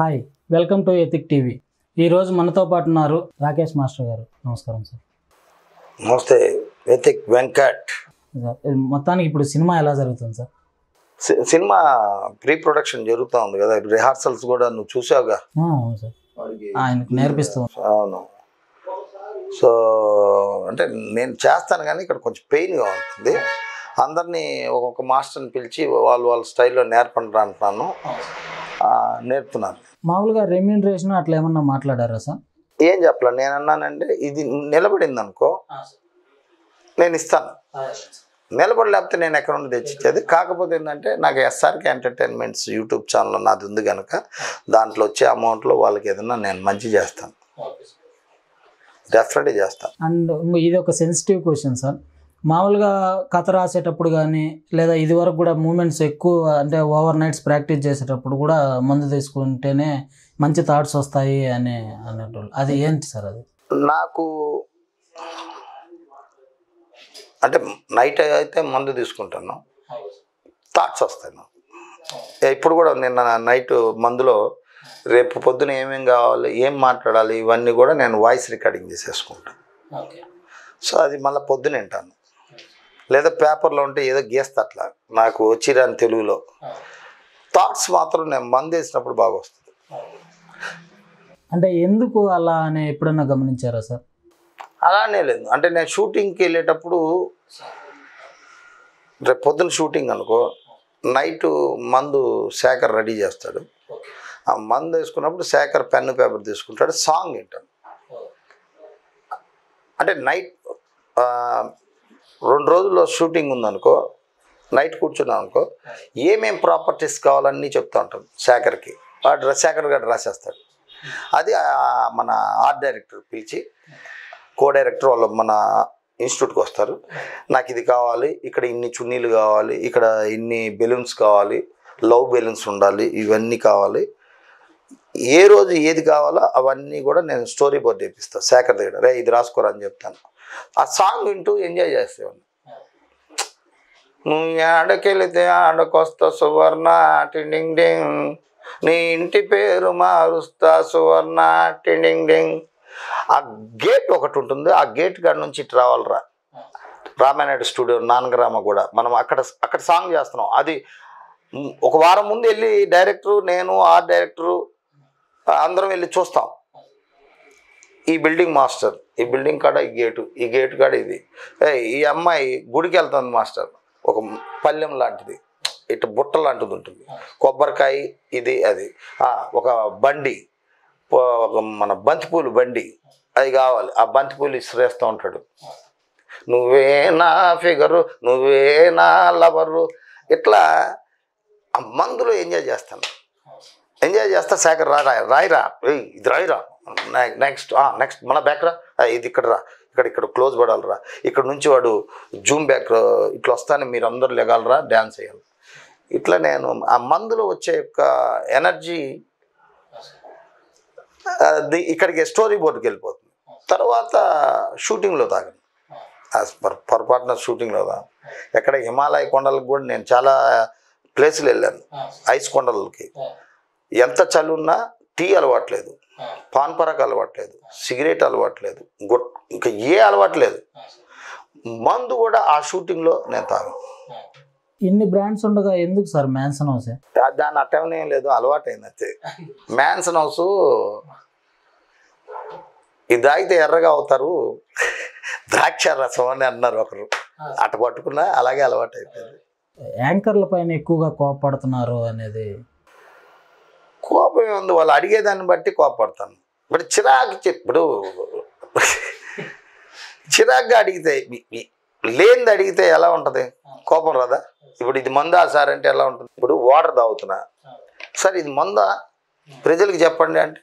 Hi, welcome to Ethic TV. Ee roju manato paatu unnaru Rakesh Master garu. Namaskaram sir. Namaste. Ethic Venkat. మొత్తానికి ఇప్పుడు cinema ఎలా జరుగుతుంది sir? Cinema pre production జరుగుతా ఉంది కదా, rehearsals కూడా నువ్వు చూసావుగా. అవును సార్, ఆయనకు నేర్పిస్తాను. అవును, సో అంటే నేను చేస్తాను కానీ ఇక్కడ కొంచెం పెయిన్గా ఉంటుంది. అందరినీ ఒక్కొక్క మాస్టర్ని పిలిచి వాళ్ళ స్టైల్లో నేర్పండి అంటున్నాను, నేర్పుతున్నాను. మామూలుగా రెమ్యూనరేషన్ అట్లా ఏమన్నా మాట్లాడారా సార్? ఏం చెప్పలేదు. నేను అన్నానంటే ఇది నిలబడింది అనుకో నేను ఇస్తాను, నిలబడలేకపోతే నేను ఎక్కడ నుండి తెచ్చిచ్చేది. కాకపోతే ఏంటంటే నాకు ఎస్ఆర్కే ఎంటర్టైన్మెంట్స్ యూట్యూబ్ ఛానల్ నాది ఉంది కనుక దాంట్లో వచ్చే అమౌంట్లో వాళ్ళకి ఏదన్నా నేను మంచి చేస్తాను, డెఫినెట్గా చేస్తాను. అండ్ ఇది ఒక సెన్సిటివ్ క్వశ్చన్ సార్. మామూలుగా కథ రాసేటప్పుడు కానీ లేదా ఇది వరకు కూడా మూమెంట్స్ ఎక్కువ అంటే ఓవర్ నైట్స్ ప్రాక్టీస్ చేసేటప్పుడు కూడా మందు తీసుకుంటేనే మంచి థాట్స్ వస్తాయి అని అనేటోళ్ళు, అది ఏంటి సార్? అది నాకు అంటే నైట్ అయితే మందు తీసుకుంటాను, థాట్స్ వస్తాయి నాకు. ఇప్పుడు కూడా నిన్న నైట్ మందులో రేపు పొద్దున ఏమేమి కావాలి, ఏం మాట్లాడాలి, ఇవన్నీ కూడా నేను వాయిస్ రికార్డింగ్ చేసేసుకుంటాను. సో అది మళ్ళీ పొద్దున వింటాను, లేదా పేపర్లో ఉంటే ఏదో గీస్తా అట్లా నాకు వచ్చిరాని తెలుగులో. థాట్స్ మాత్రం నేను మందు వేసినప్పుడు బాగా వస్తుంది. అంటే ఎందుకు అలా అని ఎప్పుడన్నా గమనించారా సార్? అలానే లేదు, అంటే నేను షూటింగ్కి వెళ్ళేటప్పుడు రేపు పొద్దున షూటింగ్ అనుకో, నైట్ మందు శేఖర్ రెడీ చేస్తాడు. ఆ మందు వేసుకున్నప్పుడు శేఖర్ పెన్ను పేపర్ తీసుకుంటాడు, సాంగ్ వింటాను. అంటే నైట్ 2 రోజుల్లో షూటింగ్ ఉందనుకో, నైట్ కూర్చున్నాను అనుకో, ఏమేం ప్రాపర్టీస్ కావాలన్నీ చెప్తూ ఉంటాను శేఖర్కి. వాడు శేఖర్ గారు రాసేస్తాడు. అది మన ఆర్ట్ డైరెక్టర్ పిలిచి కో డైరెక్టర్ వాళ్ళు మన ఇన్స్టిట్యూట్కి వస్తారు. నాకు ఇది కావాలి, ఇక్కడ ఇన్ని చున్నీలు కావాలి, ఇక్కడ ఇన్ని బెలూన్స్ కావాలి, లవ్ బెలూన్స్ ఉండాలి, ఇవన్నీ కావాలి. ఏ రోజు ఏది కావాలో అవన్నీ కూడా నేను స్టోరీ బోర్డ్ చేపిస్తాను శేఖర్ దగ్గర. రే ఇది రాసుకోరా అని చెప్తాను. ఆ సాంగ్ వింటూ ఎంజాయ్ చేసేవాడిని. నువ్వు ఆడకెళితే ఆడకొస్తా సువర్ణ టిండింగ్ డింగ్, నీ ఇంటి పేరు మారుస్తా సువర్ణ టిండింగ్ డింగ్. ఆ గేట్ ఒకటి ఉంటుంది, ఆ గేట్ కాడ నుంచి ఇటు రావాలరా, రామానాయుడు స్టూడియో నానగరామ కూడా మనం అక్కడ సాంగ్ చేస్తున్నాం. అది ఒక వారం ముందు వెళ్ళి డైరెక్టరు నేను ఆర్ట్ డైరెక్టరు అందరం వెళ్ళి చూస్తాం. ఈ బిల్డింగ్ మాస్టర్, ఈ బిల్డింగ్ కాడ ఈ గేటు, ఈ గేటు కాడ ఇది, ఈ అమ్మాయి గుడికి వెళ్తుంది మాస్టర్. ఒక పల్లెం లాంటిది, ఇటు బుట్ట లాంటిది ఉంటుంది, కొబ్బరికాయ ఇది, అది ఒక బండి, మన బంతిపూలు బండి అది కావాలి. ఆ బంతిపూలు ఇసిరేస్తూ ఉంటాడు, నువ్వే నా ఫిగరు నువ్వే నా లవరు. ఇట్లా ఆ మందులో ఎంజాయ్ చేస్తాను, ఎంజాయ్ చేస్తా. శేఖర్ రాయిరా ఇది రాయిరా, నెక్స్ట్ మన బ్యాక్ రా, ఇది ఇక్కడ రా, ఇక్కడ క్లోజ్ పడాలరా, ఇక్కడ నుంచి వాడు జూమ్ బ్యాక్ ఇట్లా వస్తాను, మీరు అందరూ లెగాలరా, డ్యాన్స్ వేయాలి. ఇట్లా నేను ఆ మందులో వచ్చే యొక్క ఎనర్జీ ఇక్కడికి స్టోరీ బోర్డుకి వెళ్ళిపోతుంది. తర్వాత షూటింగ్లో తాగను, పొరపాటున షూటింగ్లో తాగను. ఎక్కడ హిమాలయ కొండలకు కూడా నేను చాలా ప్లేసులు వెళ్ళాను, ఐస్ కొండలకి. ఎంత చలి ఉన్నా టీ అలవాట్లేదు, పాన్ పరాకు అలవాట్లేదు, సిగరెట్ అలవాట్లేదు, ఇంకా ఏ అలవాట్లేదు. మందు కూడా ఆ షూటింగ్లో నేను తాగను. ఇన్ని బ్రాండ్స్ ఉండగా ఎందుకు సార్ మ్యాన్సన్ హౌస్? దాన్ని అట్టమనే లేదు, అలవాటు అయింది అంతే. మ్యాన్సన్ హౌస్ ఇది తాగితే ఎర్రగా అవుతారు, ద్రాక్ష రసం అని అన్నారు ఒకరు, అట్ట పట్టుకున్నా అలాగే అలవాటు అయిపోయింది. యాంకర్ల పైన ఎక్కువగా కోపడుతున్నారు అనేది? కోపం ఉంది, వాళ్ళు అడిగేదాన్ని బట్టి కోపడతాను. ఇప్పుడు చిరాకు ఇప్పుడు చిరాకుగా అడిగితే లేనిది అడిగితే ఎలా ఉంటుంది, కోపం రాదా? ఇప్పుడు ఇది మందా సార్ అంటే ఎలా ఉంటుంది? ఇప్పుడు వాటర్ తాగుతున్నా సార్, ఇది మందా ప్రజలకు చెప్పండి అంటే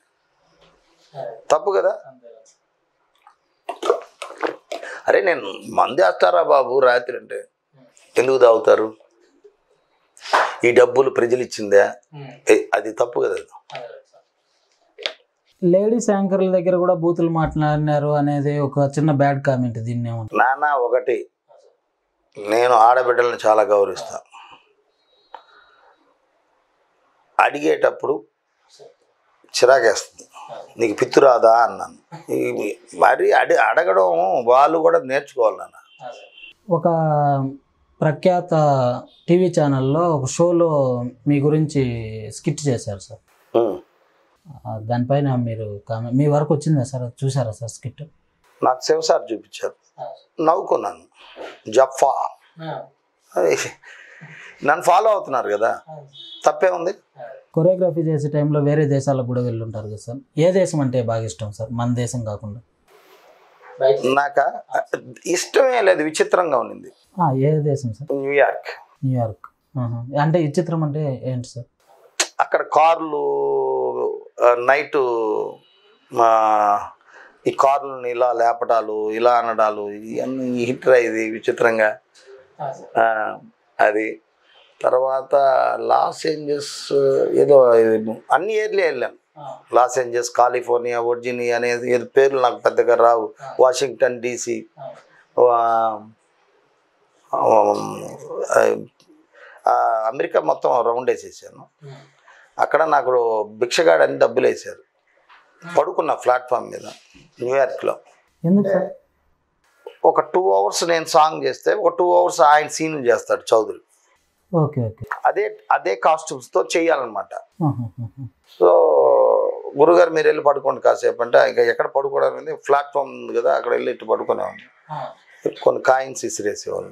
తప్పు కదా. అరే నేను మందేస్తారా బాబు రాత్రి అంటే, ఎందుకు తాగుతారు, ఈ డబ్బులు ప్రజలు ఇచ్చిందా, అది తప్పు కదా. లేడీస్ యాంకర్ల దగ్గర కూడా బూతులు మాట్లాడినారు అనేది ఒక చిన్న బ్యాడ్ కామెంట్. దీన్ని నానా ఒకటి, నేను ఆడబిడ్డలను చాలా గౌరవిస్తాను. అడిగేటప్పుడు చిరాకేస్తుంది, నీకు పిత్తు రాదా అన్నాను. మరి అడగడం వాళ్ళు కూడా నేర్చుకోవాలి నాన్న. ఒక ప్రఖ్యాత టీవీ ఛానల్లో ఒక షోలో మీ గురించి స్కిట్ చేశారు సార్, దానిపైన మీరు మీ వరకు వచ్చిందా సార్, చూసారా సార్ స్కిట్? నాకు శివసార్ చూపించారు, నవ్వుకున్నాను. జఫా నన్ను ఫాలో అవుతున్నారు కదా, తప్పే ఉంది. కొరియోగ్రఫీ చేసే టైంలో వేరే దేశాలకు కూడా వెళ్ళుంటారు కదా సార్, ఏ దేశం అంటే బాగా ఇష్టం సార్ మన దేశం కాకుండా? నాకు ఇష్టమే లేదు, విచిత్రంగా ఉండింది. ఏ దేశం సార్? న్యూయార్క్. న్యూయార్క్ అంటే విచిత్రం అంటే ఏంటి సార్? అక్కడ కార్లు నైటు ఈ కార్లని ఇలా లేపటాలు, ఇలా అనడాలు, ఇవన్నీ హిట్టర్ అయ్యేది విచిత్రంగా అది. తర్వాత లాస్ ఏంజల్స్ ఏదో అన్ని ఏర్లే వెళ్ళాం. లాస్ ఏంజల్స్, కాలిఫోర్నియా, వర్జీనియా అనేది ఏదో పేర్లు నాకు పెద్దగా రావు. వాషింగ్టన్ డీసీ, అమెరికా మొత్తం రౌండ్ వేసేసాను. అక్కడ నాకు భిక్షగాడు అని డబ్బులు వేసారు, పడుకున్న ప్లాట్ఫామ్ మీద న్యూయార్క్లో. ఒక 2 hours నేను సాంగ్ చేస్తే, ఒక 2 hours ఆయన సీన్లు చేస్తాడు చౌదరి. అదే అదే కాస్ట్యూమ్స్తో చేయాలన్నమాట. సో గురుగారు మీరు వెళ్ళి పడుకోండి కాసేపు అంటే, ఇంకా ఎక్కడ పడుకోవడానికి ప్లాట్ఫామ్ ఉంది కదా, అక్కడ వెళ్ళి ఇటు పడుకునేవాడిని. కొన్ని కాయిన్స్ ఇసిరేసేవాళ్ళు,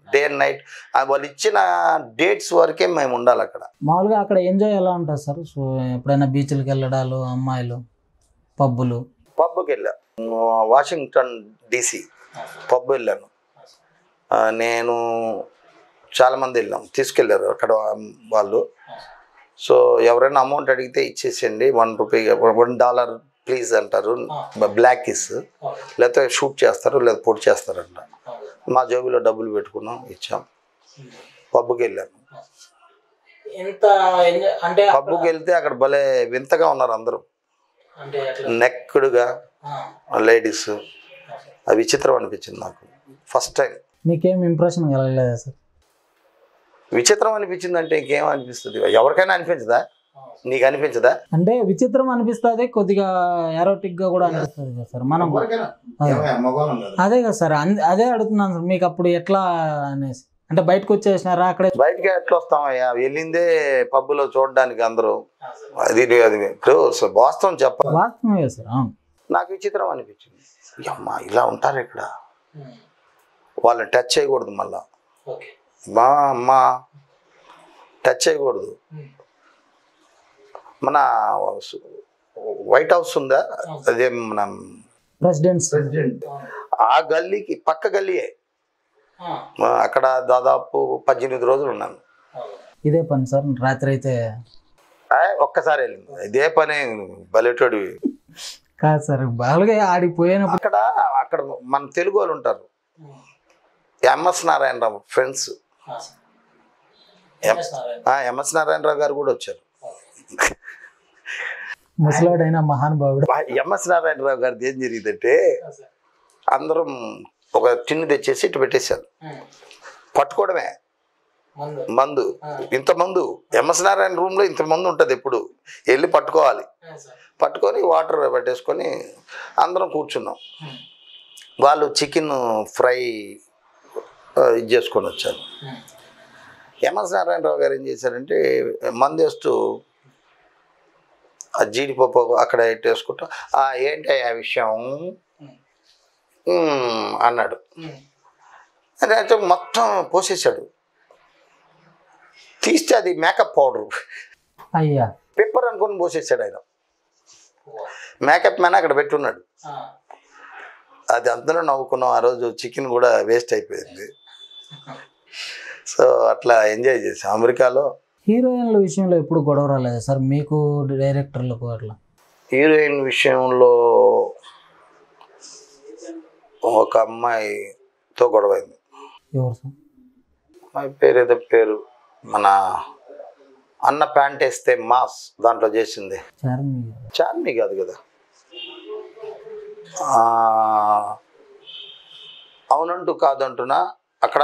డే అండ్ నైట్, వాళ్ళు ఇచ్చిన డేట్స్ వరకే మేము ఉండాలి అక్కడ. మామూలుగా అక్కడ ఎంజాయ్ ఎలా ఉంటుంది సార్? సో ఎప్పుడైనా బీచ్లకు వెళ్ళడాలు, అమ్మాయిలు, పబ్బులు? పబ్కి వెళ్ళాను, వాషింగ్టన్ డీసీ పబ్ వెళ్ళాను నేను. చాలామంది వెళ్ళాం, తీసుకెళ్ళారు అక్కడ వాళ్ళు. సో ఎవరైనా అమౌంట్ అడిగితే ఇచ్చేసేయండి, $1 ప్లీజ్ అంటారు, బ్లాక్ కిస్, లేకపోతే షూట్ చేస్తారు, లేకపోతే పొడి చేస్తారంట. మా జోబీలో డబ్బులు పెట్టుకున్నాం, ఇచ్చాం, పబ్బుకి వెళ్ళాను. అంటే పబ్బుకి వెళ్తే అక్కడ భలే వింతగా ఉన్నారు అందరూ, నెక్కడుగా లేడీస్, అది విచిత్రం అనిపించింది నాకు ఫస్ట్ టైం. మీకేం ఇంప్రెషన్ కలగలేదా సార్? విచిత్రం అనిపించింది అంటే ఇంకేం అనిపిస్తుంది, ఎవరికైనా అనిపించదా? నీకు అనిపించదా? అంటే విచిత్రం అనిపిస్తుంది, కొద్దిగా ఎరోటిక్ గా కూడా అనిపిస్తుంది కదా సార్ మనం. అదే కదా సార్, అదే అడుగుతున్నాను సార్, మీకు అప్పుడు ఎట్లా అనేసి. అంటే బయటకు వచ్చేసినారా? అక్కడే బయటకి ఎట్లా వస్తామయ్యా, వెళ్ళిందే పబ్బులో చూడడానికి అందరూ. అది అది వాస్తవం చెప్పాలి, వాస్తవమే సార్. నాకు విచిత్రం అనిపించింది, అమ్మా ఇలా ఉంటారు ఇక్కడ, వాళ్ళని టచ్ చేయకూడదు, మళ్ళా మా అమ్మ టచ్ చేయకూడదు. మన వైట్ హౌస్ ఉందా, అదే మన ప్రెసిడెంట్, ఆ గల్లీకి పక్క గల్లీయే. అక్కడ దాదాపు 18 రోజులు ఉన్నాను. ఇదే పని సార్ రాత్రి అయితే? ఒక్కసారి వెళ్ళింది, ఇదే పని. బలెటోడి కాదు సార్, బాగా ఆడిపోయాను. అక్కడ మన తెలుగు వాళ్ళు ఉంటారు, MS Narayana Rao friends. MS Narayana Rao గారు కూడా వచ్చారు, ముసలాడైన మహానుభావుడు ఎంఎస్ నారాయణరావు గారిది. ఏం జరిగిందంటే అందరం ఒక టిన్ను తెచ్చేసి ఇటు పెట్టేశారు, పట్టుకోవడమే మందు. ఇంతమందు ఎంఎస్ నారాయణ రూమ్లో ఇంతమంది ఉంటుంది, ఎప్పుడు వెళ్ళి పట్టుకోవాలి. పట్టుకొని వాటర్ పెట్టేసుకొని అందరం కూర్చున్నాం. వాళ్ళు చికెన్ ఫ్రై ఇది చేసుకొని వచ్చారు. ఎంఎస్ నారాయణరావు గారు ఏం చేశారంటే మంది వేస్తూ ఆ జీడిపప్పు అక్కడ ఇటు వేసుకుంటా, ఏంటి ఆ విషయం అన్నాడు. అంటే మొత్తం పోసేసాడు, తీస్తే అది మేకప్ పౌడరు, అయ్యా పెప్పర్ అనుకుని పోసేసాడు. ఆయన మేకప్ మ్యాన్ అక్కడ పెట్టున్నాడు. అది అందరూ నవ్వుకున్నాం. ఆ రోజు చికెన్ కూడా వేస్ట్ అయిపోయింది. సో అట్లా ఎంజాయ్ చేసాం అమెరికాలో. హీరోయిన్ల విషయంలో ఎప్పుడు గొడవ రాలేదు సార్ మీకు, డైరెక్టర్లకు అట్లా? హీరోయిన్ విషయంలో ఒక అమ్మాయితో గొడవైంది. అమ్మాయి పేరేదో పేరు మన అన్న ప్యాంట్ వేస్తే మాస్ దాంట్లో చేసింది. చార్మి కాదు కదా. అవునంటూ కాదంటున్నా అక్కడ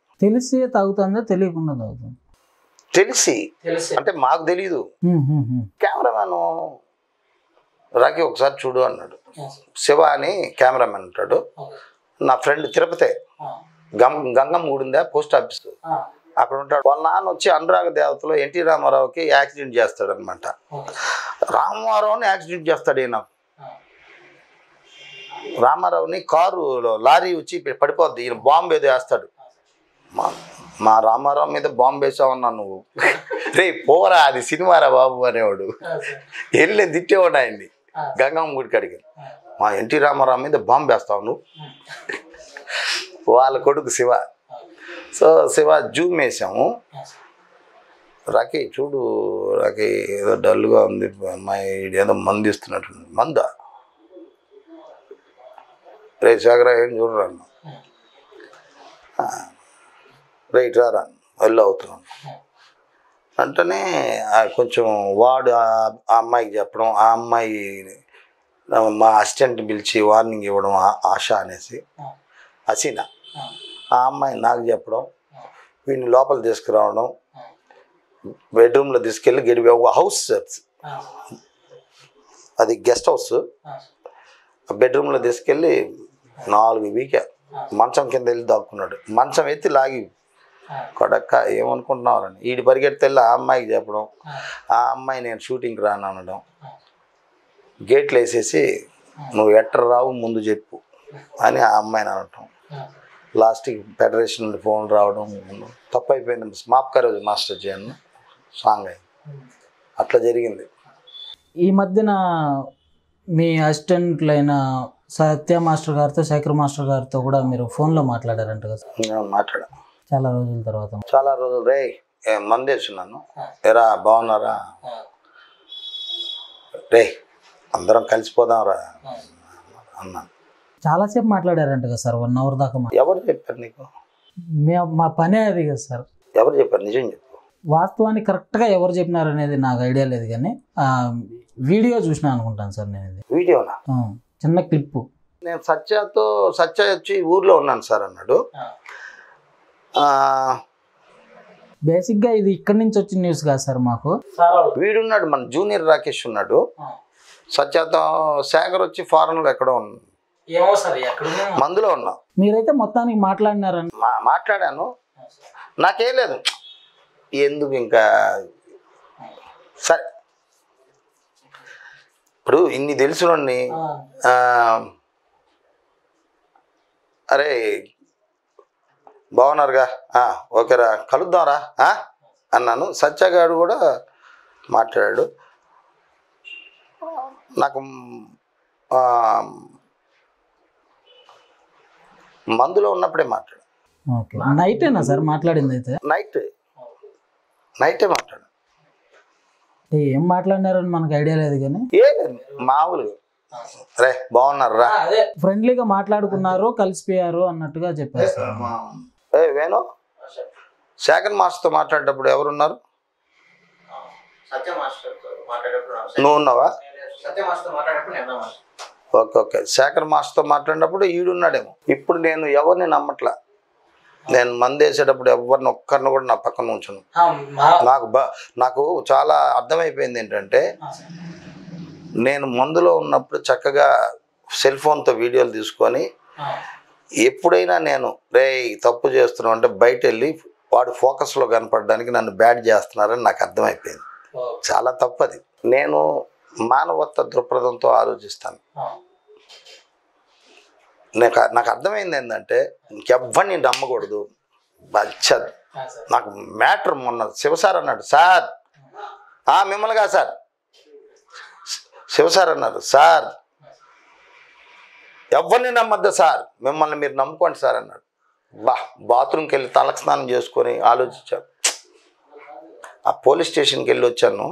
తెలిసి తాగుతుందా తెలియకుండా తాగుతుంది? తెలిసి అంటే మాకు తెలీదు. కెమెరామెన్ రాకి ఒకసారి చూడు అన్నాడు. శివ అని కెమెరామెన్ ఉంటాడు, నా ఫ్రెండ్. తిరుపతి గంగమ్మ గుడి ఉందా, పోస్ట్ ఆఫీస్, అక్కడ ఉంటాడు. వాళ్ళ నాన్న వచ్చి అనురాగ దేవతలో ఎన్టీ రామారావుకి యాక్సిడెంట్ చేస్తాడు అనమాట. రామారావుని యాక్సిడెంట్ చేస్తాడు ఈయన. రామారావుని కారులో లారీ వచ్చి పడిపోద్ది. ఈయన బాంబు ఏదో వేస్తాడు. మా రామారావు మీద బాంబు వేసావన్నా నువ్వు, రే పోరా అది సినిమారా బాబు అనేవాడు. వెళ్ళి నేను తిట్టేవాడు ఆయన్ని గంగమ్మ గుడికి. అడిగి మా ఎన్టీ రామారావు మీద బాంబు వేస్తావు నువ్వు. వాళ్ళ కొడుకు శివ. సో శివ జూమ్ వేసాము. రాకీ చూడు, రాకీ ఏదో డల్గా ఉంది అమ్మాయి, ఏదో మందు ఇస్తున్నట్టుంది. మందా? రే సాగర ఏం చూడరా, రైట్ రారా, వెళ్ళి అవుతున్నాను. అంటేనే కొంచెం వాడు ఆ అమ్మాయికి చెప్పడం, ఆ అమ్మాయి మా అసిస్టెంట్ పిలిచి వార్నింగ్ ఇవ్వడం, ఆశ అనేసి హసీనా, ఆ అమ్మాయి నాకు చెప్పడం, వీడిని లోపల తీసుకురావడం, బెడ్రూమ్లో తీసుకెళ్ళి గడిపే ఒక హౌస్, అది గెస్ట్ హౌస్, ఆ బెడ్రూమ్లో తీసుకెళ్ళి 4 వీకే మంచం కింద వెళ్ళి దాక్కున్నాడు. మంచం ఎత్తి లాగి కొడక్క ఏమనుకుంటున్నారని వీడి పరిగెడితే వెళ్ళి ఆ అమ్మాయికి చెప్పడం, ఆ అమ్మాయి నేను షూటింగ్కి రాను అనడం, గేట్లు వేసేసి నువ్వు ఎట్ట రావు ముందు చెప్పు అని ఆ అమ్మాయిని అనటం, లాస్ట్కి ఫెడరేషన్ నుండి ఫోన్ రావడం, తప్పు అయిపోయింది మాప్ కరోజ్ మాస్టర్ జీ అన్న సాంగ్ అయింది. అట్లా జరిగింది. ఈ మధ్యన మీ అసిస్టెంట్లైన సత్య మాస్టర్ గారితో, శేఖర్ మాస్టర్ గారితో కూడా మీరు ఫోన్లో మాట్లాడారంట కదా? మాట్లాడా చాలా రోజుల తర్వాత. చాలా రోజులు. రే మందేస్తున్నాను, ఎరా బాగున్నారా, రే అందరం కలిసిపోదాం రా అన్నాను. చాలాసేపు మాట్లాడారంట కదా సార్, 1 అవర్ దాకా? ఎవరు చెప్పారు నీకు? మా పనే అది కదా సార్. ఎవరు చెప్పారు? నిజం చెప్పు. వాస్తవానికి కరెక్ట్గా ఎవరు చెప్పినారు అనేది నాకు ఐడియా లేదు, కానీ వీడియో చూసినా అనుకుంటాను సార్ నేను. ఇది వీడియోనా? చిన్న క్లిప్పు. నేను సత్య వచ్చి ఊర్లో ఉన్నాను సార్ అన్నాడు. బేసిక్గా ఇది ఇక్కడి నుంచి వచ్చిన న్యూస్ కాదు సార్ మాకు. వీడున్నాడు మన జూనియర్ రాకేష్ ఉన్నాడు. సత్యతో శేఖర్ వచ్చి ఫారెన్లో ఎక్కడో ఉన్నాడు, మందులో ఉన్నా. మీరైతే మొత్తానికి మాట్లాడినారని మాట్లాడాను. నాకేం లేదు, ఎందుకు ఇంకా సరే. ఇప్పుడు ఇన్ని తెలుసుని అరే బాగున్నారుగా, ఓకేరా కలుద్దాంరా అన్నాను. సత్యగాడు కూడా మాట్లాడాడు. నాకు మందులో ఉన్నప్పుడే మాట్లాడు. నైటేనా సార్ మాట్లాడింది? అయితే నైటే మాట్లాడు. ఏం మాట్లాడినారని మనకు ఐడియా లేదు, కానీ మామూలుగా రే బాగున్నారు రా, ఫ్రెండ్లీగా మాట్లాడుకున్నారు, కలిసిపోయారు అన్నట్టుగా చెప్పారు. ఏ వేణు శేఖర్ మాస్టర్తో మాట్లాడేటప్పుడు ఎవరున్నారు? నువ్వు ఉన్నావా? Okay okay. శేఖర్ మాస్టర్తో మాట్లాడినప్పుడు ఈడున్నాడేమో. ఇప్పుడు నేను ఎవరిని నమ్మట్లా. నేను మంది వేసేటప్పుడు ఎవరిని ఒక్కరిని కూడా నా పక్కన ఉంచును. నాకు చాలా అర్థమైపోయింది ఏంటంటే, నేను మందులో ఉన్నప్పుడు చక్కగా సెల్ ఫోన్తో వీడియోలు తీసుకొని ఎప్పుడైనా నేను రే తప్పు చేస్తున్నావు అంటే బయట వెళ్ళి వాడు ఫోకస్లో కనపడడానికి నన్ను బ్యాడ్ చేస్తున్నారని నాకు అర్థమైపోయింది. చాలా తప్పది. నేను మానవత్వ దృక్పథంతో ఆలోచిస్తాను. నాకు అర్థమైంది ఏందంటే ఇంకెవ్వని నమ్మకూడదు బచ్చద్. నాకు మ్యాటర్ మొన్న శివసార్ అన్నాడు, సార్ మిమ్మల్ని కాదు సార్, శివసార్ అన్నారు, సార్ ఎవరిని నమ్మద్దు సార్, మిమ్మల్ని మీరు నమ్ముకోండి సార్ అన్నాడు. బాత్రూమ్కి వెళ్ళి తలకు స్నానం చేసుకొని ఆలోచించాను. ఆ పోలీస్ స్టేషన్కి వెళ్ళి వచ్చాను,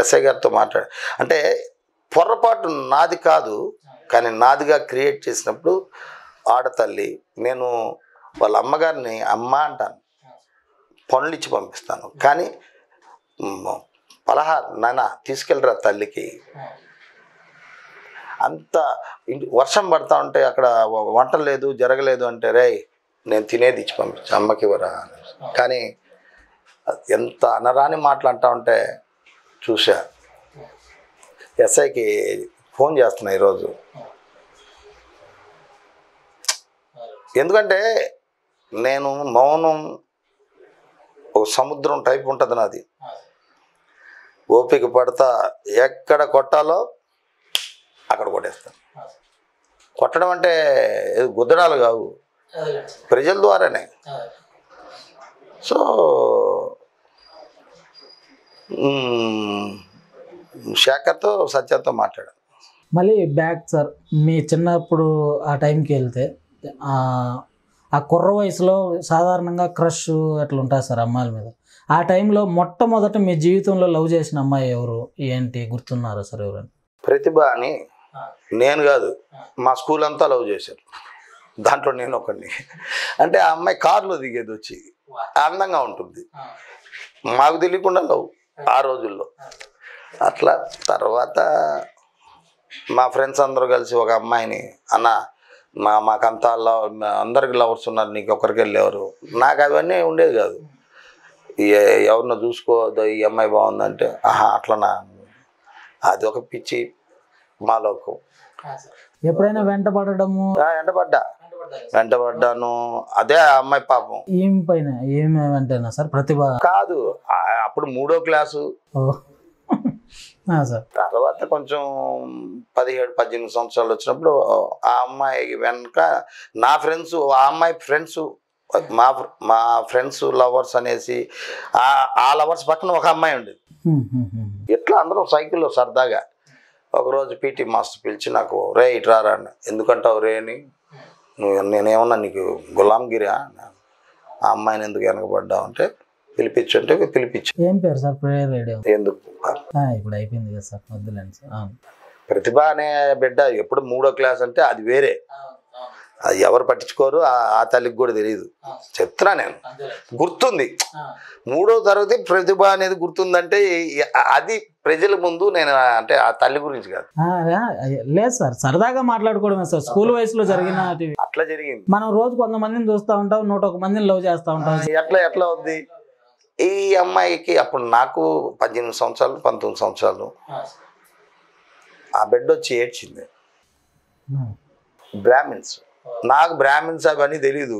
ఎస్ఐ గారితో మాట్లాడు. అంటే పొరపాటు నాది కాదు, కానీ నాదిగా క్రియేట్ చేసినప్పుడు ఆడతల్లి, నేను వాళ్ళ అమ్మగారిని అమ్మ అంటాను, పనులు ఇచ్చి పంపిస్తాను. కానీ పలహార్ నాన్న తీసుకెళ్ళరా తల్లికి, అంత వర్షం పడతా ఉంటే అక్కడ వంట లేదు జరగలేదు అంటే, రే నేను తినేది ఇచ్చి పంపించాను అమ్మకి ఇవ్వరా. కానీ ఎంత అనరాని మాటలు అంటా ఉంటే చూసా. ఎస్ఐకి ఫోన్ చేస్తున్నా ఈరోజు, ఎందుకంటే నేను మౌనం ఒక సముద్రం టైప్ ఉంటుంది నాది. ఓపిక పడతా ఎక్కడ కొట్టాలో అక్కడ కొట్టేస్తాను. కొట్టడం అంటే గుద్దడాలు కావు, ప్రజల ద్వారానే. సో శాఖతో సత్యంతో మాట్లాడాను. మళ్ళీ బ్యాక్ సార్, మీ చిన్నప్పుడు ఆ టైంకి వెళ్తే ఆ కుర్ర వయసులో సాధారణంగా క్రష్ అట్లా ఉంటుంది సార్ అమ్మాయిల మీద. ఆ టైంలో మొట్టమొదట మీ జీవితంలో లవ్ చేసిన అమ్మాయి ఎవరు, ఏంటి గుర్తున్నారా సార్? ఎవరని? ప్రతిభ అని నేను కాదు, మా స్కూల్ అంతా లవ్ చేశారు, దాంట్లో నేను ఒకడిని. అంటే ఆ అమ్మాయి కారులో దిగేది వచ్చి అందంగా ఉంటుంది, మాకు తెలియకుండా లవ్ ఆ రోజుల్లో. అట్లా తర్వాత మా ఫ్రెండ్స్ అందరూ కలిసి ఒక అమ్మాయిని, అన్న మాకంతా అందరికి లవర్స్ ఉన్నారు, నీకు ఒకరికి వెళ్ళేవారు. నాకు అవన్నీ ఉండేది కాదు, ఎవరినో చూసుకోవద్దు ఈ అమ్మాయి బాగుందంటే ఆహా అట్లనా, అది ఒక పిచ్చి మాలోకం. ఎప్పుడైనా వెంటపడ్డాను అదే అమ్మాయి పాపం. ఏం పైన ఏమేంటైనా సార్ ప్రతిభ కాదు, అప్పుడు 3వ క్లాసు. తర్వాత కొంచెం 17-18 సంవత్సరాలు వచ్చినప్పుడు ఆ అమ్మాయి వెనక నా ఫ్రెండ్స్, ఆ అమ్మాయి ఫ్రెండ్స్, మా ఫ్రెండ్స్ లవర్స్ అనేసి ఆ లవర్స్ పక్కన ఒక అమ్మాయి ఉండేది. ఇట్లా అందరం సైకిల్లో సరదాగా. ఒకరోజు పీటీ మాస్టర్ పిలిచి నాకు, రే ఇటు రారా, ఎందుకంటావు రే అని, నేనేమన్నా నీకు గులాంగిరా, ఆ అమ్మాయిని ఎందుకు వెనకబడ్డావు అంటే పిలిపించుంటే పిలిపించు. ఏం పేరు సార్? Prayer radio. ఎందుకు ఇప్పుడు అయిపోయింది కదా సార్, వద్దులేండి సార్. ప్రతిభ అనే బిడ్డ ఎప్పుడు 3వ క్లాస్ అంటే అది వేరే, అది ఎవరు పట్టించుకోరు, ఆ తల్లికి కూడా తెలియదు. చెప్తున్నా నేను, గుర్తుంది 3వ తరగతి ప్రతిభ అనేది గుర్తుందంటే అది ప్రజల ముందు నేను, అంటే ఆ తల్లి గురించి కాదు. లేదు సార్, సరదాగా మాట్లాడుకోవడమే సార్, స్కూల్ వయసులో జరిగిన అట్లా జరిగింది. మనం రోజు కొంతమందిని చూస్తూ ఉంటాం, 101 మందిని లవ్ చేస్తూ ఉంటాం, ఎట్లా ఎట్లా ఉంది. ఈ అమ్మాయికి అప్పుడు నాకు 18 సంవత్సరాలు 19 సంవత్సరాలు. ఆ బిడ్డ వచ్చి ఏడ్చింది. బ్రాహ్మిన్స్, నాకు బ్రాహ్మిన్స్ అవన్నీ తెలీదు,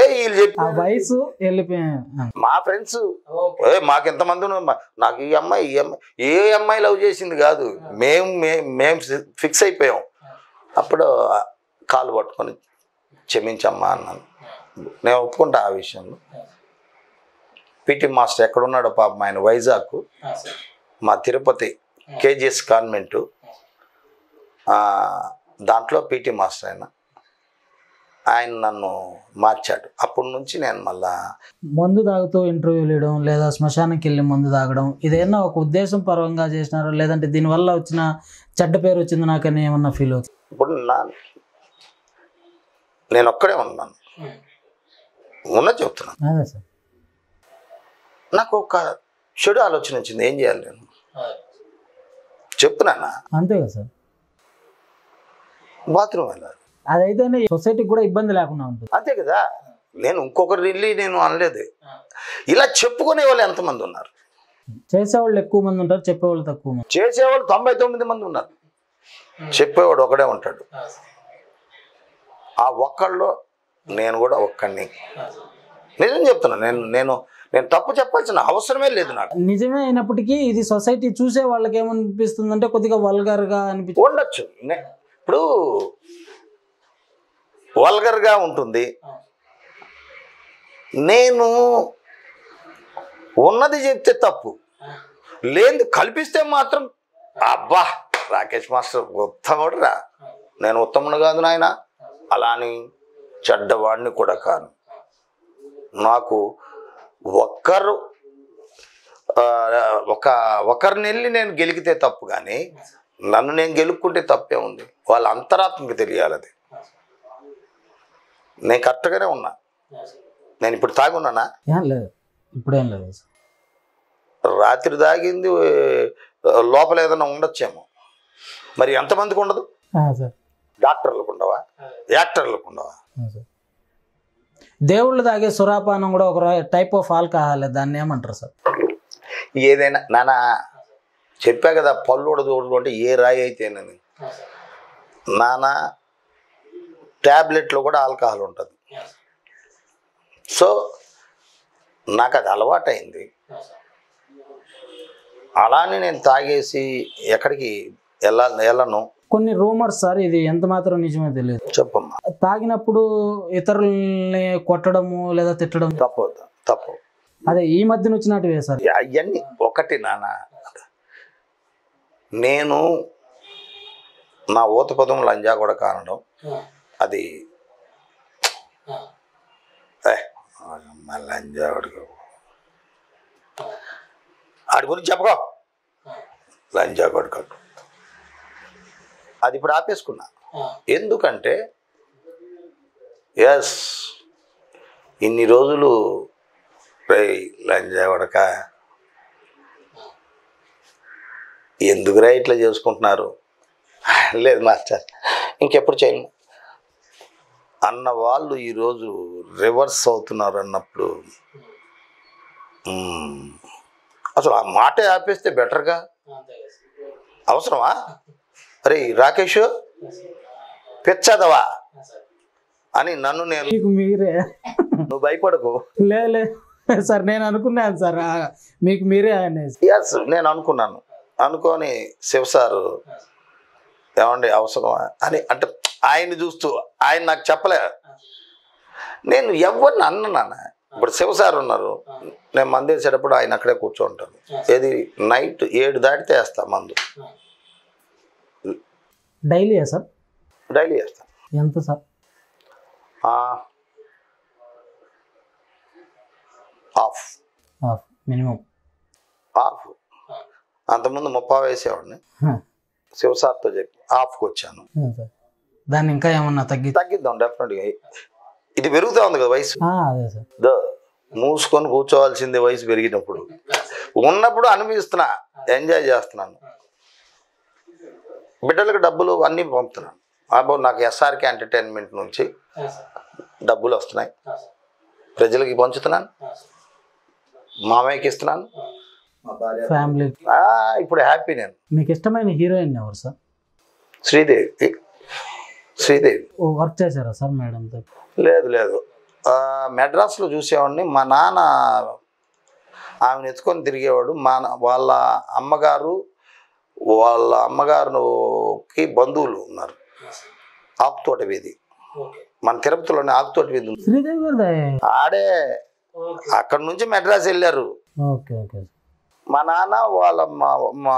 ఏ వీళ్ళు చెప్పి వయసు వెళ్ళిపోయాను. మా ఫ్రెండ్స్ మాకు ఎంతమంది, నాకు ఈ అమ్మాయి ఏ అమ్మాయి లవ్ చేసింది కాదు, మేము ఫిక్స్ అయిపోయాం. అప్పుడు కాలు పట్టుకొని క్షమించమ్మా అన్నాను, నేను ఒప్పుకుంటా ఆ విషయంలో. పీటీ మాస్టర్ ఎక్కడున్నాడో పాపం ఆయన, వైజాగ్, మా తిరుపతి కేజీఎస్ కాన్వెంటు, దాంట్లో పీటీ మాస్టర్ ఆయన నన్ను మార్చాడు. అప్పటి నుంచి నేను మళ్ళా మందు తాగుతూ ఇంటర్వ్యూలు ఇవ్వడం, లేదా శ్మశానానికి వెళ్ళి మందు తాగడం, ఇదేమన్నా ఒక ఉద్దేశం పరంగా చేసినారు, లేదంటే దీనివల్ల వచ్చిన చెడ్డ పేరు వచ్చింది నాకని ఏమన్నా ఫీల్ అవుతుంది? ఇప్పుడు నేను ఒక్కడే ఉన్నాను, ఉన్నది చెప్తున్నాను. అదే సార్, నాకు ఒక చెడు ఆలోచన వచ్చింది, ఏం చేయాలి నేను చెప్తున్నానా? అంతే కదా సార్, బాత్రూమ్ వెళ్ళాలి, అదైతేనే సొసైటీకి కూడా ఇబ్బంది లేకుండా ఉంటుంది. అంతే కదా, నేను ఇంకొకరిని వెళ్ళి నేను అనలేదు. ఇలా చెప్పుకునే వాళ్ళు ఎంతమంది ఉన్నారు? చేసేవాళ్ళు ఎక్కువ మంది ఉంటారు, చెప్పేవాళ్ళు తక్కువ మంది. చేసేవాళ్ళు 99 మంది ఉన్నారు, చెప్పేవాడు ఒకడే ఉంటాడు. ఆ ఒక్కళ్ళు నేను కూడా ఒక్కడిని. నిజం చెప్తున్నా, నేను తప్పు చెప్పాల్సిన అవసరమే లేదు నాకు. నిజమే అయినప్పటికీ ఇది సొసైటీ చూసే వాళ్ళకి ఏమనిపిస్తుంది అంటే కొద్దిగా వల్గర్గా అనిపిస్తుంది. ఉండొచ్చు. ఇప్పుడు వల్గర్గా ఉంటుంది. నేను ఉన్నది చెప్తే తప్పు లేదు, కల్పిస్తే మాత్రం అబ్బా రాకేష్ మాస్టర్ ఉత్తముడు రా, నేను ఉత్తముడు కాదు నాయన, అలాని చెడ్డవాడిని కూడా కాను. నాకు ఒకరిని వెళ్ళి నేను గెలికితే తప్పు, కానీ నన్ను నేను గెలుక్కుంటే తప్పే ఉంది. వాళ్ళ అంతరాత్మకి తెలియాలి అది. నేను కరెక్ట్గానే ఉన్నా. నేను ఇప్పుడు తాగి ఉన్నానా? ఇప్పుడేం లేదు. రాత్రి తాగింది లోపల ఏదైనా ఉండొచ్చేమో, మరి ఎంతమందికి ఉండదు? డాక్టర్లకు ఉండవా, యాక్టర్లకు ఉండవా? దేవుళ్ళు తాగే సురాపానం కూడా ఒక టైప్ ఆఫ్ ఆల్కహాల్, దాన్ని ఏమంటారు సార్? ఏదైనా నానా చెప్పా కదా, పళ్ళోడ చూడలు అంటే ఏ రాయి అయితేనని. నానా ట్యాబ్లెట్లో కూడా ఆల్కహాల్ ఉంటుంది. సో నాకు అది అలవాటైంది. అలానే నేను తాగేసి ఎక్కడికి వెళ్ళను. కొన్ని రూమర్స్ సార్, ఇది ఎంత మాత్రం నిజమే తెలియదు, చెప్పమ్మా. తాగినప్పుడు ఇతరులని కొట్టడము లేదా తిట్టడం తప్పు, అదే ఈ మధ్య వచ్చినట్టువే సార్ అవన్నీ. ఒకటి నాన్న, నేను నా ఓత పదం లంజా కూడా కారణం అది. లంజా ఆడి గురించి చెప్పకో, లంజా కొడుకో, అది ఇప్పుడు ఆపేసుకున్నా. ఎందుకంటే ఎస్, ఇన్ని రోజులు లంజా కొడక ఎందుకురా ఇట్లా చేసుకుంటున్నారు, లేదు మాస్టర్ ఇంకెప్పుడు చేయను అన్న వాళ్ళు ఈరోజు రివర్స్ అవుతున్నారు అన్నప్పుడు అసలు ఆ మాట ఆపేస్తే బెటర్గా. అవసరమా? అరే రాకేష్ పెచ్చదవా అని నన్ను నేను, నువ్వు భయపడకు సార్, నేను అనుకున్నాను సార్ మీకు మీరే అనేసి. ఎస్ నేను అనుకున్నాను, అనుకొని శివ సారు ఏమండి అవసరమా అని అంటే, ఆయన్ని చూస్తూ ఆయన నాకు చెప్పలే. నేను ఎవరిని అన్నానా? ఇప్పుడు శివ సార్ ఉన్నారు, నేను మందు వేసేటప్పుడు ఆయన అక్కడే కూర్చోంటాను. ఏది నైట్ 7 దాటితే వేస్తా మందు. Daily sir? డైలీ వేస్తా. ఎంత సార్? 1/2 మినిమం 1/2. అంతకుముందు 30 వేసేవాడిని. శివ సార్తో చెప్పి 1/2కి వచ్చాను. దాన్ని ఇంకా ఏమన్నా తగ్గిద్దాం డెఫినెట్గా. ఇది పెరుగుతూ ఉంది కదా వయసు, మూసుకొని కూర్చోవాల్సిందే వయసు పెరిగినప్పుడు. ఉన్నప్పుడు అనిపిస్తున్నా, ఎంజాయ్ చేస్తున్నాను, బిడ్డలకు డబ్బులు అన్నీ పంపుతున్నాను. అబ్బో నాకు ఎస్ఆర్కే ఎంటర్టైన్మెంట్ నుంచి డబ్బులు వస్తున్నాయి, ప్రజలకి పంచుతున్నాను, మామయ్యకి ఇస్తున్నాను, ఫ్యామిలీ. ఇప్పుడు హ్యాపీ. నేను మీకు ఇష్టమైన హీరోయిన్ ఎవరు సార్? శ్రీదేవి. శ్రీదేవి వర్క్ చేశారా సార్ మేడం? లేదు లేదు, మెడ్రాస్లో చూసేవాడిని. మా నాన్న ఆమెను ఎత్తుకొని తిరిగేవాడు. వాళ్ళ అమ్మగారు, వాళ్ళ అమ్మగారుకి బంధువులు ఉన్నారు. ఆకుతోట వీధి, మన తిరుపతిలోనే ఆకుతోట వీధి ఉంది. శ్రీదేవి గారు ఆడే అక్కడ నుంచి మెడ్రాస్ వెళ్ళారు. మా నాన్న వాళ్ళ మా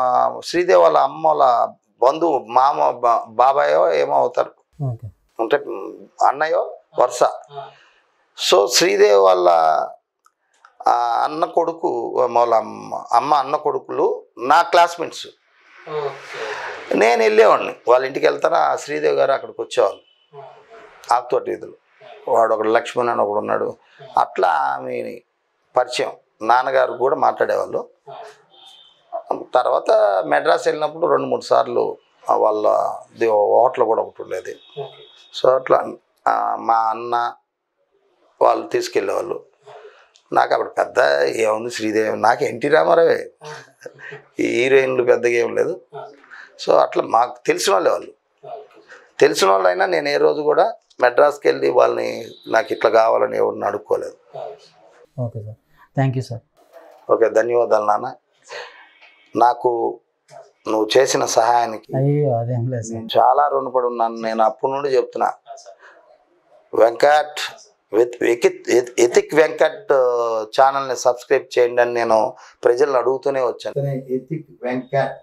శ్రీదేవి వాళ్ళ అమ్మ వాళ్ళ బంధువు, మామ బాబాయో ఏమో అవుతారు, అంటే అన్నయ్యో వరుస. సో శ్రీదేవి వాళ్ళ అన్న కొడుకు, వాళ్ళ అమ్మ అన్న కొడుకులు నా క్లాస్మేట్స్. నేను వెళ్ళేవాడిని వాళ్ళ ఇంటికి, వెళ్తాను. ఆ శ్రీదేవి గారు అక్కడికి వచ్చేవాళ్ళు ఆకుతోటి వీధులు. వాడు ఒకడు లక్ష్మణ్ అని ఒకడు ఉన్నాడు. అట్లా ఆమె పరిచయం. నాన్నగారు కూడా మాట్లాడేవాళ్ళు. తర్వాత మెడ్రాస్ వెళ్ళినప్పుడు 2-3 సార్లు వాళ్ళ హోటల్ కూడా ఒకటి ఉండేది. సో అట్లా మా అన్న వాళ్ళు తీసుకెళ్ళేవాళ్ళు. నాకు అప్పుడు పెద్ద ఏముంది, శ్రీదేవి నాకు ఎన్టీ రామారావే, ఈ హీరోయిన్లు పెద్దగా ఏం లేదు. సో అట్లా మాకు తెలిసిన వాళ్ళే వాళ్ళు. తెలిసిన వాళ్ళైనా నేను ఏ రోజు కూడా మెడ్రాస్కి వెళ్ళి వాళ్ళని నాకు ఇట్లా కావాలని ఎవరిని అడుక్కోలేదు. Okay sir, thank you sir. Okay, ధన్యవాదాలు నాన్న. నాకు నువ్వు చేసిన సహాయానికి చాలా రుణపడి ఉన్నాను. నేను అప్పటి నుండి చెప్తున్నా, Venkat with Ethic Venkat channel ni subscribe cheyandi ani nenu prajalni adugutune vachanu. Ethic Venkat.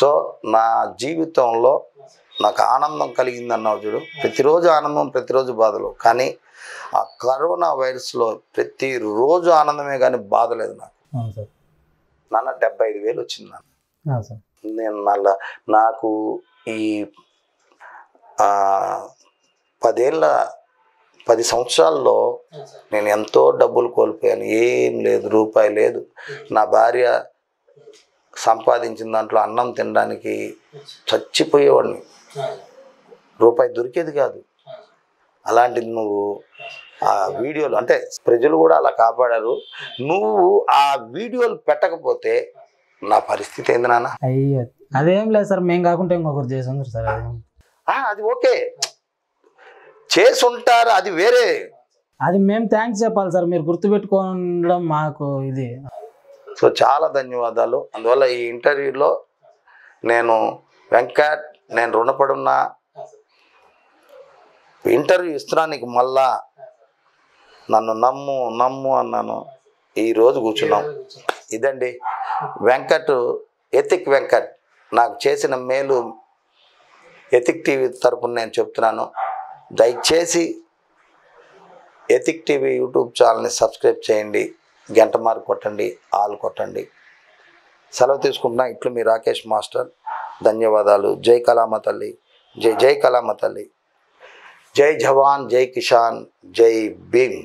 So na jeevithamlo నాకు ఆనందం కలిగింది అన్నావు చూడు. ప్రతిరోజు ఆనందం, ప్రతిరోజు బాధలు. కానీ ఆ కరోనా వైరస్లో ప్రతిరోజు ఆనందమే కానీ బాధ లేదు నాకు. నాన్న 75,000 వచ్చింది నాన్న. నేను మళ్ళా నాకు ఈ 10 సంవత్సరాల్లో నేను ఎంతో డబ్బులు కోల్పోయాను. ఏం లేదు, రూపాయి లేదు. నా భార్య సంపాదించిన దాంట్లో అన్నం తినడానికి చచ్చిపోయేవాడిని. రూపాయి దొరికేది కాదు. అలాంటిది నువ్వు ఆ వీడియోలు, అంటే ప్రజలు కూడా అలా కాపాడారు. నువ్వు ఆ వీడియోలు పెట్టకపోతే నా పరిస్థితి ఏంది నాన్న? అయ్యో అదేం లేదు సార్, మేము కాకుండా ఇంకొకరు చేసి సార్. అది ఓకే, చేసి ఉంటారు, అది వేరే. అది మేము థ్యాంక్స్ చెప్పాలి సార్, మీరు గుర్తుపెట్టుకోవడం మాకు ఇది. సో చాలా ధన్యవాదాలు. అందువల్ల ఈ ఇంటర్వ్యూలో నేను వెంకట్ నేను రుణపడున్నా. ఇంటర్వ్యూ ఇస్తున్నానికి మళ్ళా నన్ను నమ్ము అన్నాను. ఈరోజు కూర్చున్నాం. ఇదండి వెంకట్, ఎథిక్ వెంకట్ నాకు చేసిన మేలు ఎథిక్ టీవీ తరపున నేను చెప్తున్నాను. దయచేసి ఎథిక్ టీవీ యూట్యూబ్ ఛానల్ని సబ్స్క్రైబ్ చేయండి, గంట మార్కు కొట్టండి, ఆల్ కొట్టండి. సెలవు తీసుకుంటున్నా. ఇట్లు మీ రాకేష్ మాస్టర్. ధన్యవాదాలు. జై కళామ తల్లి, జై జై కళామ తల్లి. జై జవాన్, జై కిషాన్, జై భీమ్.